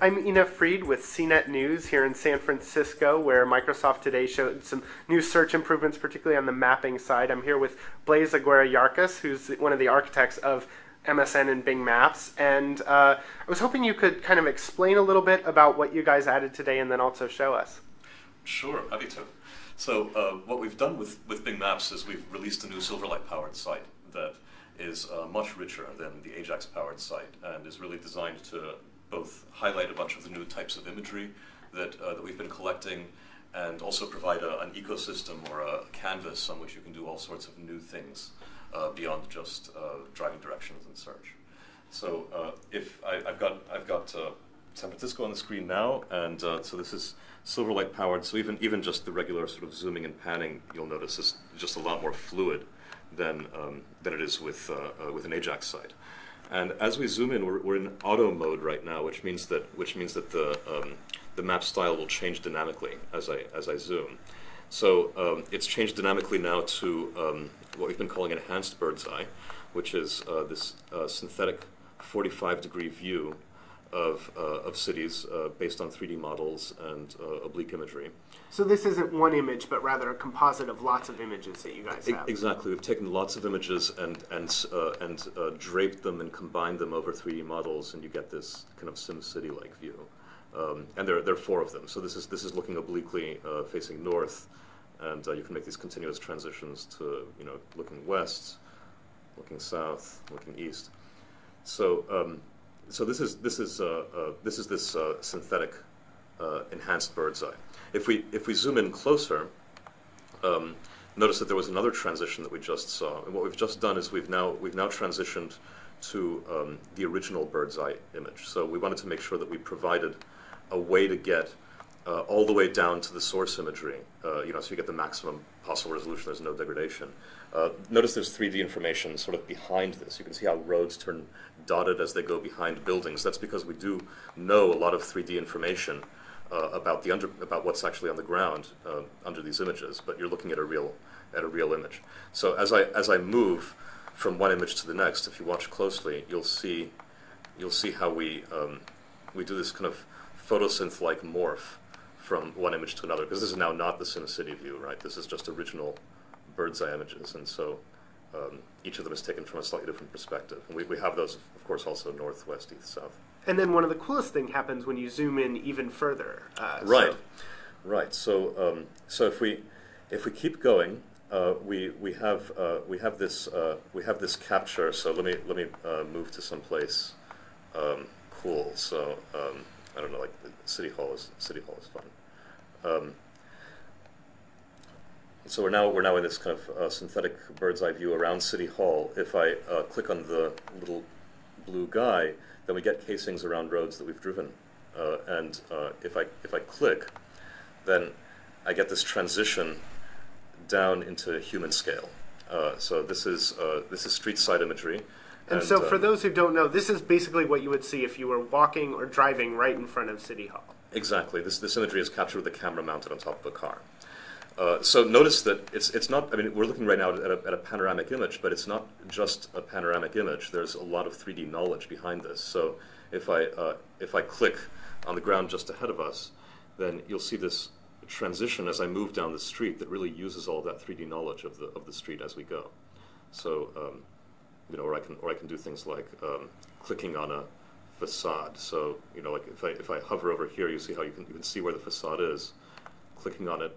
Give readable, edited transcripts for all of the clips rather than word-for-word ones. I'm Ina Freed with CNET News here in San Francisco, where Microsoft today showed some new search improvements, particularly on the mapping side. I'm here with Blaise Aguera-Yarkas, who's one of the architects of MSN and Bing Maps, and I was hoping you could kind of explain a little bit about what you guys added today and then also show us. Sure, happy to. So what we've done with Bing Maps is we've released a new Silverlight-powered site that is much richer than the AJAX-powered site and is really designed to both highlight a bunch of the new types of imagery that we've been collecting, and also provide an ecosystem or a canvas on which you can do all sorts of new things beyond just driving directions and search. So if I've got San Francisco on the screen now, and so this is Silverlight powered. So even just the regular sort of zooming and panning, you'll notice is just a lot more fluid than it is with an AJAX site. And as we zoom in, we're in auto mode right now, which means that the map style will change dynamically as I zoom. So it's changed dynamically now to what we've been calling enhanced bird's eye, which is this synthetic 45-degree view of cities based on 3D models and oblique imagery. So this isn't one image, but rather a composite of lots of images that you guys have. Exactly. We've taken lots of images and draped them and combined them over 3D models, and you get this kind of Sim City-like view. And there are four of them. So this is looking obliquely facing north, and you can make these continuous transitions to looking west, looking south, looking east. So. So this is this synthetic enhanced bird's eye. If we zoom in closer, notice that there was another transition that we just saw. And what we've just done is we've now transitioned to the original bird's eye image. So we wanted to make sure that we provided a way to get all the way down to the source imagery. So you get the maximum possible resolution. There's no degradation. Notice there's 3D information sort of behind this. You can see how roads turn dotted as they go behind buildings. That's because we do know a lot of 3D information about what's actually on the ground under these images. But you're looking at a real image. So as I move from one image to the next, if you watch closely, you'll see how we do this kind of Photosynth-like morph from one image to another, because this is now not the SimCity view, right? This is just original bird's eye images, and so each of them is taken from a slightly different perspective. And we have those, of course, also north, west, east, south. And then one of the coolest things happens when you zoom in even further. Right. So if we keep going, we have this capture. So let me move to someplace cool. So. I don't know, like City Hall is fun. So we're now in this kind of synthetic bird's eye view around City Hall. If I click on the little blue guy, then we get casings around roads that we've driven. And if I click, then I get this transition down into human scale. So this is street side imagery. And so for those who don't know, this is basically what you would see if you were walking or driving right in front of City Hall. Exactly. This imagery is captured with a camera mounted on top of a car. So notice that it's not, I mean, we're looking right now at a panoramic image, but it's not just a panoramic image. There's a lot of 3D knowledge behind this. So if I click on the ground just ahead of us, then you'll see this transition as I move down the street that really uses all that 3D knowledge of the street as we go. So. Or I can do things like clicking on a facade. So like if I hover over here, you see how you can see where the facade is. Clicking on it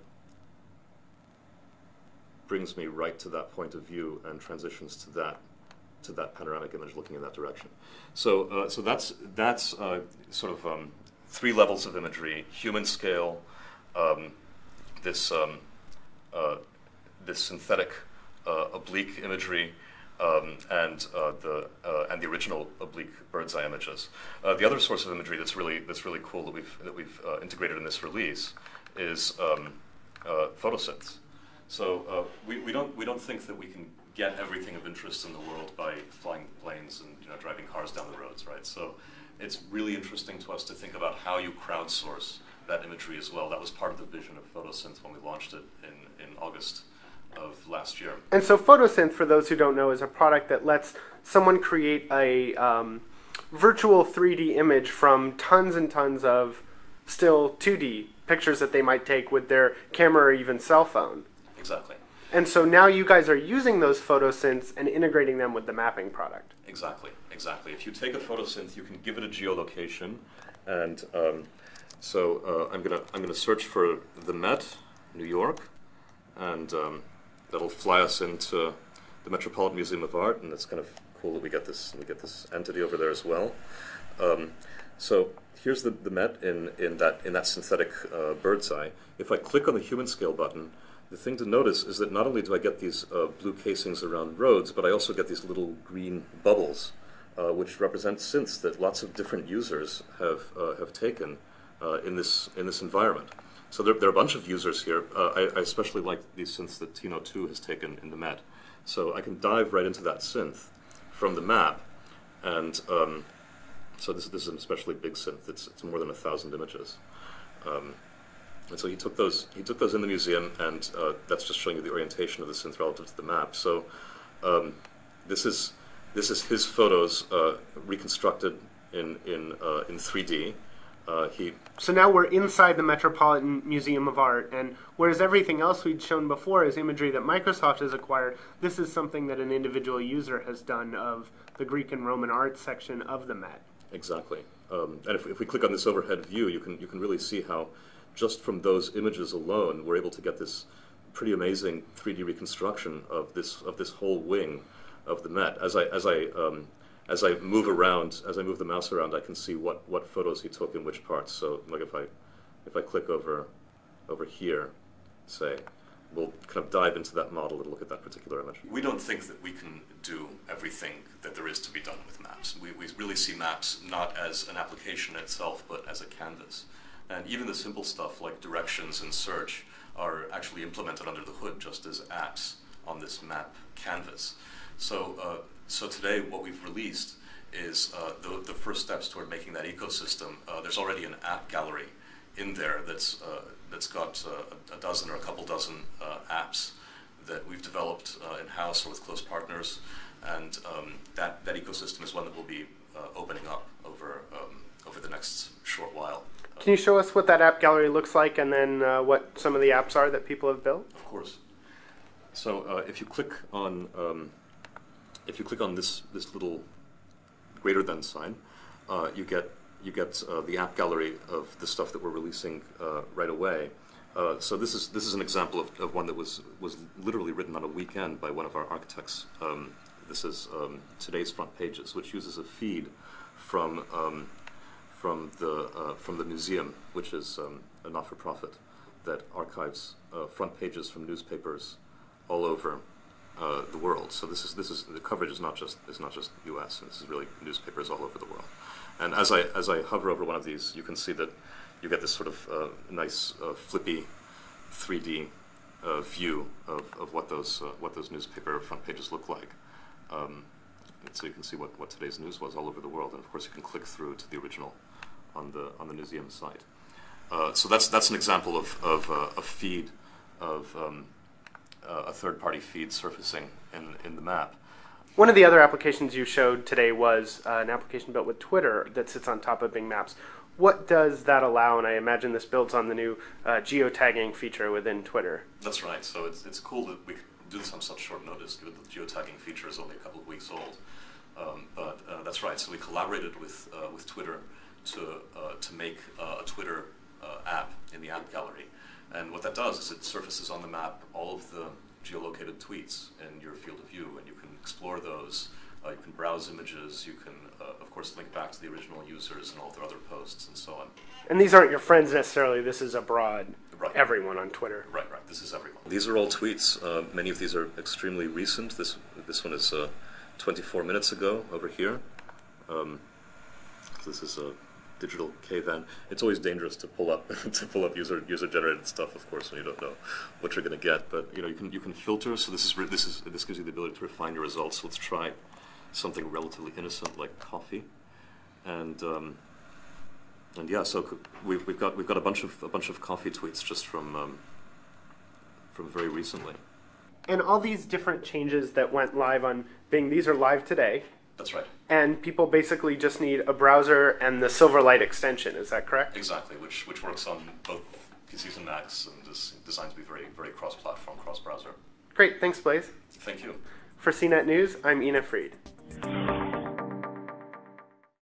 brings me right to that point of view and transitions to that panoramic image looking in that direction. So so that's sort of three levels of imagery: human scale, this synthetic oblique imagery. And the original oblique bird's eye images. The other source of imagery that's really cool that we've integrated in this release is photosynths. So we don't think that we can get everything of interest in the world by flying planes and driving cars down the roads, right? So it's really interesting to us to think about how you crowdsource that imagery as well. That was part of the vision of Photosynth when we launched it in August of last year. And so Photosynth, for those who don't know, is a product that lets someone create virtual 3D image from tons and tons of still 2D pictures that they might take with their camera or even cell phone. Exactly. And so now you guys are using those photosynths and integrating them with the mapping product. Exactly, exactly. If you take a photosynth, you can give it a geolocation, and I'm gonna search for the Met, New York, and that'll fly us into the Metropolitan Museum of Art, and it's kind of cool that we get this entity over there as well. So here's the Met in that synthetic bird's eye. If I click on the human scale button, the thing to notice is that not only do I get these blue casings around roads, but I also get these little green bubbles, which represent synths that lots of different users have taken in this environment. So there are a bunch of users here. I especially like these synths that Tino 2 has taken in the Met. So I can dive right into that synth from the map, and so this is an especially big synth. It's more than 1,000 images, and so he took those in the museum, and that's just showing you the orientation of the synth relative to the map. So this is his photos reconstructed in 3D. So now we're inside the Metropolitan Museum of Art, and whereas everything else we'd shown before is imagery that Microsoft has acquired, this is something that an individual user has done of the Greek and Roman art section of the Met. Exactly. And if we click on this overhead view, you can really see how just from those images alone we're able to get this pretty amazing 3D reconstruction of this whole wing of the Met. As I move around, as I move the mouse around, I can see what photos he took in which parts. So, like if I click over here, say, we'll kind of dive into that model and look at that particular image. We don't think that we can do everything that there is to be done with maps. We really see maps not as an application itself, but as a canvas. And even the simple stuff like directions and search are actually implemented under the hood just as apps on this map canvas. So. So today what we've released is the first steps toward making that ecosystem. There's already an app gallery in there that's got a dozen or a couple dozen apps that we've developed in-house or with close partners, and that ecosystem is one that we'll be opening up over the next short while. Can you show us what that app gallery looks like, and then what some of the apps are that people have built? Of course. So if you click on this little greater than sign, you get the app gallery of the stuff that we're releasing right away. So this is an example of one that was literally written on a weekend by one of our architects. This is today's front pages, which uses a feed from the museum, which is a not-for-profit that archives front pages from newspapers all over the world. So this is the coverage is not just U.S. and this is really newspapers all over the world. And as I hover over one of these, you can see that you get this sort of nice flippy 3D view of what those newspaper front pages look like. So you can see what today's news was all over the world, and of course you can click through to the original on the museum site. So that's an example of a feed of a third-party feed surfacing in the map. One of the other applications you showed today was an application built with Twitter that sits on top of Bing Maps. What does that allow? And I imagine this builds on the new geotagging feature within Twitter. That's right. So it's cool that we can do this on such short notice, given that the geotagging feature is only a couple of weeks old. But that's right. So we collaborated with Twitter to make a Twitter app in the app gallery. And what that does is it surfaces on the map all of the geolocated tweets in your field of view, and you can explore those, you can browse images, you can, of course, link back to the original users and all their other posts and so on. And these aren't your friends necessarily, this is abroad, right. Everyone on Twitter. Right, right, this is everyone. These are all tweets. Many of these are extremely recent. This one is 24 minutes ago over here. This is a digital K-van. It's always dangerous to pull up user-generated stuff, of course, when you don't know what you're going to get. But you know, you can filter. So this gives you the ability to refine your results. So let's try something relatively innocent like coffee, and yeah. So we've got a bunch of coffee tweets just from very recently. And all these different changes that went live on Bing. These are live today. That's right. And people basically just need a browser and the Silverlight extension, is that correct? Exactly, which works on both PCs and Macs and is designed to be very, very cross-platform, cross-browser. Great, thanks Blaise. Thank you. For CNET News, I'm Ina Freed.